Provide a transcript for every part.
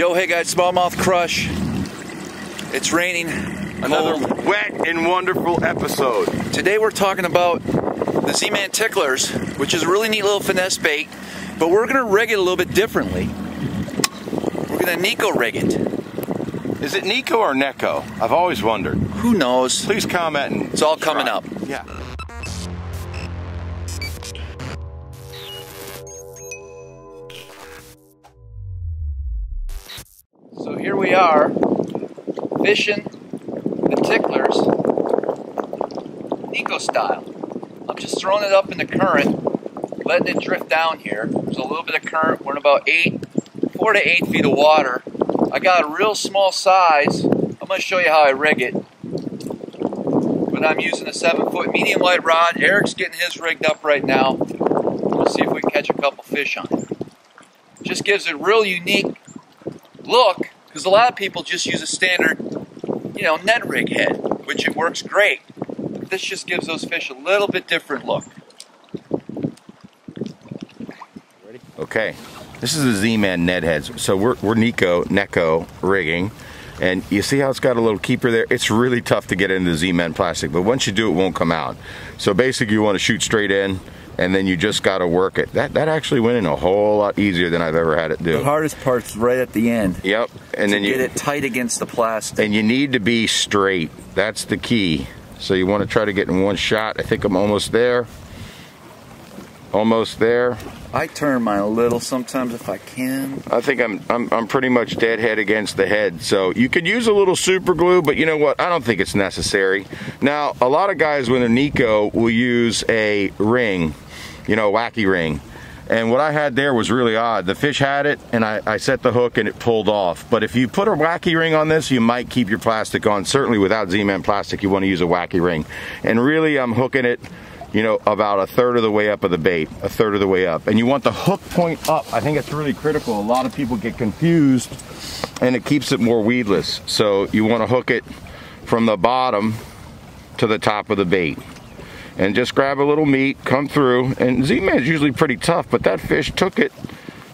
Yo, hey guys, Smallmouth Crush. It's raining. Another wet and wonderful episode. Today we're talking about the Z Man TicklerZ, which is a really neat little finesse bait, but we're gonna rig it a little bit differently. We're gonna Neko rig it. Is it Neko or Neko? I've always wondered. Who knows? Please comment. And it's all coming up. Yeah. So here we are, fishing the TicklerZ, Neko style. I'm just throwing it up in the current, letting it drift down here. There's a little bit of current. We're in about 4 to 8 feet of water. I got a real small size. I'm going to show you how I rig it. But I'm using a 7-foot medium light rod. Eric's getting his rigged up right now. We'll see if we can catch a couple fish on it. Just gives it a real unique look, because a lot of people just use a standard, you know, Ned Rig head, which it works great. But this just gives those fish a little bit different look. Ready? Okay. This is the Z Man Ned heads. So we're Neko rigging, and you see how it's got a little keeper there? It's really tough to get into the Z Man plastic, but once you do, it won't come out. So basically you want to shoot straight in, and then you just got to work it. That actually went in a whole lot easier than I've ever had it do. The hardest part's right at the end. Yep. And then you get it tight against the plastic. And you need to be straight. That's the key. So you want to try to get in one shot. I think I'm almost there. Almost there. I turn mine a little sometimes if I can. I think I'm pretty much deadhead against the head. So you could use a little super glue, but you know what? I don't think it's necessary. Now, a lot of guys when they're Neko will use a ring, you know, a wacky ring. And what I had there was really odd. The fish had it, and I set the hook, and it pulled off. But if you put a wacky ring on this, you might keep your plastic on. Certainly without Z-Man plastic, you want to use a wacky ring. And really, I'm hooking it, you know, about 1/3 of the way up of the bait, 1/3 of the way up. And you want the hook point up. I think it's really critical. A lot of people get confused, and it keeps it more weedless. So you want to hook it from the bottom to the top of the bait. And just grab a little meat, come through. And Z-Man's usually pretty tough, but that fish took it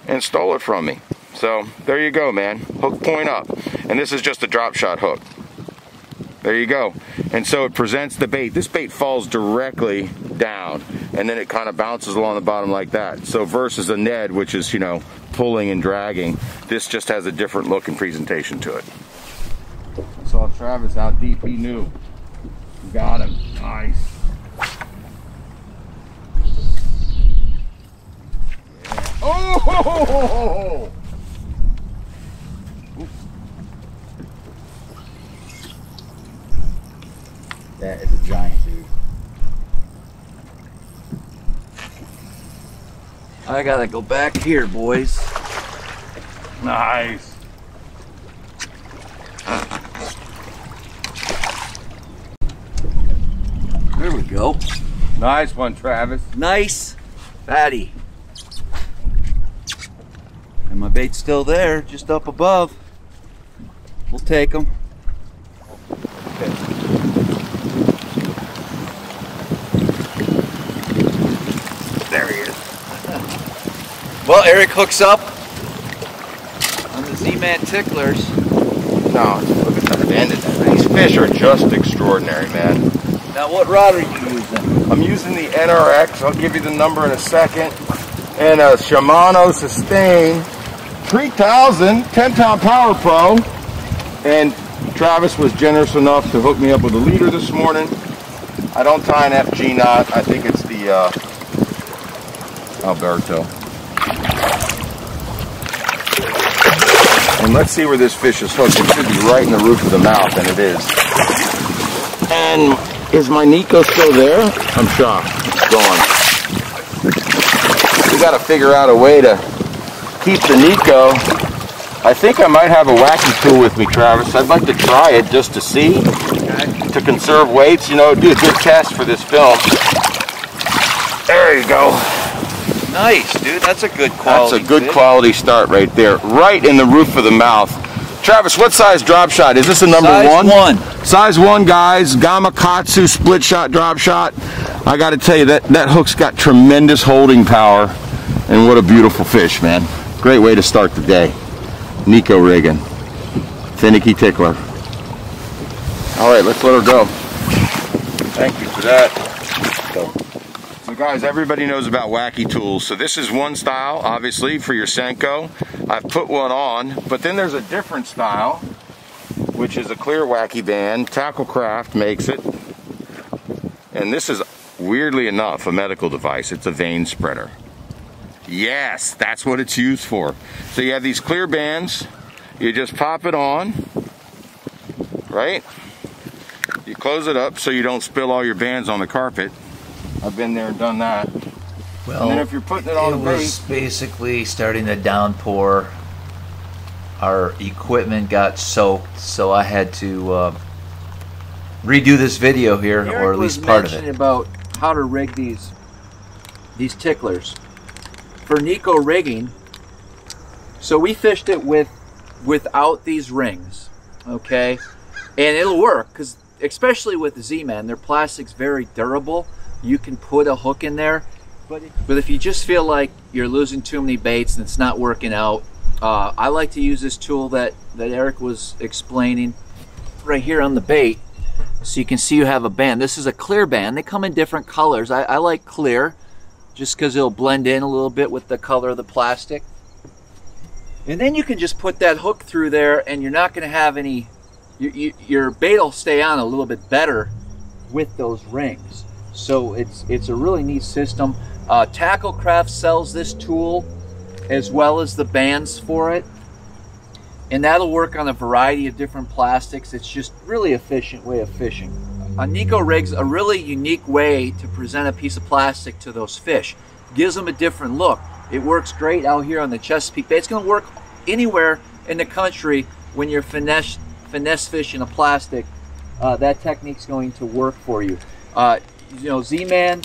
and stole it from me. So there you go, man. Hook point up. And this is just a drop shot hook. There you go. And so it presents the bait. This bait falls directly down, and then it kind of bounces along the bottom like that. So versus a Ned, which is, you know, pulling and dragging, this just has a different look and presentation to it. I saw Travis out deep. He knew. Got him. Nice. Yeah. Oh! Ho, ho, ho, ho. That is a giant, dude. I gotta go back here, boys. Nice. There we go. Nice one, Travis. Nice fatty. And my bait's still there, just up above. We'll take them. Well, Eric hooks up on the Z Man TicklerZ. No, look at the end of that. These fish are just extraordinary, man. Now, what rod are you using? I'm using the NRX. I'll give you the number in a second. And a Shimano Sustain 3000 10-pound Power Pro. And Travis was generous enough to hook me up with a leader this morning. I don't tie an FG knot. I think it's the Alberto. And let's see where this fish is hooked. It should be right in the roof of the mouth, and it is. And is my Neko still there? I'm shocked. It's gone. We got to figure out a way to keep the Neko. I think I might have a wacky tool with me, Travis. I'd like to try it just to see, to conserve weights. You know, do a good test for this film. There you go. Nice, dude. That's a good quality. That's a good quality start right there. Right in the roof of the mouth. Travis, what size drop shot? Is this a number one? Size one. Size one, guys. Gamakatsu split shot drop shot. I got to tell you, that hook's got tremendous holding power. And what a beautiful fish, man. Great way to start the day. Neko rigging. Finicky tickler. Alright, let's let her go. Thank you for that. So guys, everybody knows about wacky tools. So this is one style, obviously, for your Senko. I've put one on, but then there's a different style, which is a clear wacky band. Tacklecraft makes it. And this is, weirdly enough, a medical device. It's a vein spreader. Yes, that's what it's used for. So you have these clear bands, you just pop it on, right? You close it up so you don't spill all your bands on the carpet. I've been there and done that. Well, and then if you're putting it on a bait, it was basically starting to downpour. Our equipment got soaked, so I had to redo this video here, or at least part of it. About how to rig these ticklers for Neko rigging. So we fished it without these rings, okay? And it'll work, because especially with the Z Man, their plastic's very durable. You can put a hook in there, but if you just feel like you're losing too many baits and it's not working out, I like to use this tool that Eric was explaining right here on the bait. So you can see you have a band. This is a clear band. They come in different colors. I like clear just because it'll blend in a little bit with the color of the plastic. And then you can just put that hook through there, and you're not going to have any, your bait will stay on a little bit better with those rings. So it's a really neat system. Tacklecraft sells this tool as well as the bands for it, and that'll work on a variety of different plastics. It's just really efficient way of fishing. A Neko rig's a really unique way to present a piece of plastic to those fish. Gives them a different look. It works great out here on the Chesapeake Bay. It's going to work anywhere in the country when you're finesse fishing a plastic. That technique's going to work for you. You know, Z-Man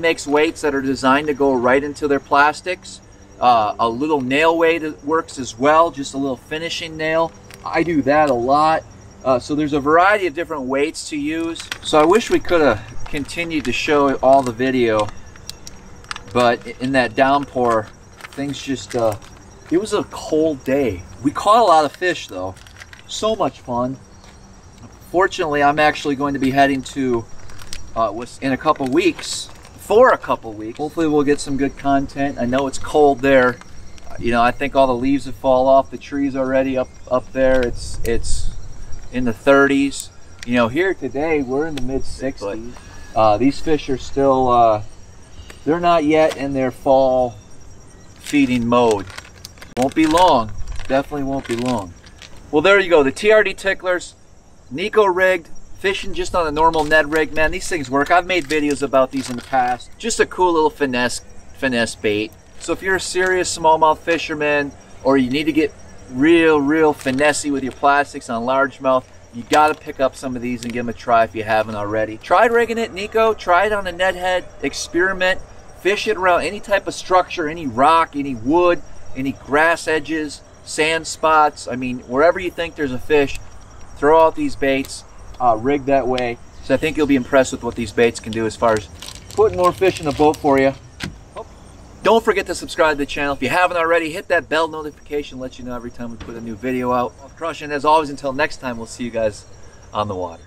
makes weights that are designed to go right into their plastics. A little nail weight works as well, just a little finishing nail. I do that a lot. So there's a variety of different weights to use. So I wish we could have continued to show all the video, but in that downpour, things just, it was a cold day. We caught a lot of fish though. So much fun. Fortunately, I'm actually going to be heading to, in a couple weeks, for a couple weeks. Hopefully we'll get some good content. I know it's cold there. You know, I think all the leaves have fallen off the trees already up there. It's in the 30s. You know, here today we're in the mid 60s. These fish are still, they're not yet in their fall feeding mode. Won't be long, definitely won't be long. Well, there you go, the TRD TicklerZ, Neko rigged, fishing just on a normal Ned rig. Man, these things work. I've made videos about these in the past. Just a cool little finesse bait. So if you're a serious smallmouth fisherman, or you need to get real finessey with your plastics on largemouth, you got to pick up some of these and give them a try if you haven't already. Try rigging it, Neko. Try it on a Ned head. Experiment. Fish it around any type of structure, any rock, any wood, any grass edges, sand spots. I mean, wherever you think there's a fish, throw out these baits. Rigged that way. So I think you'll be impressed with what these baits can do as far as putting more fish in the boat for you. Don't forget to subscribe to the channel. If you haven't already, hit that bell notification. Let you know every time we put a new video out. Crushing as always. Until next time, we'll see you guys on the water.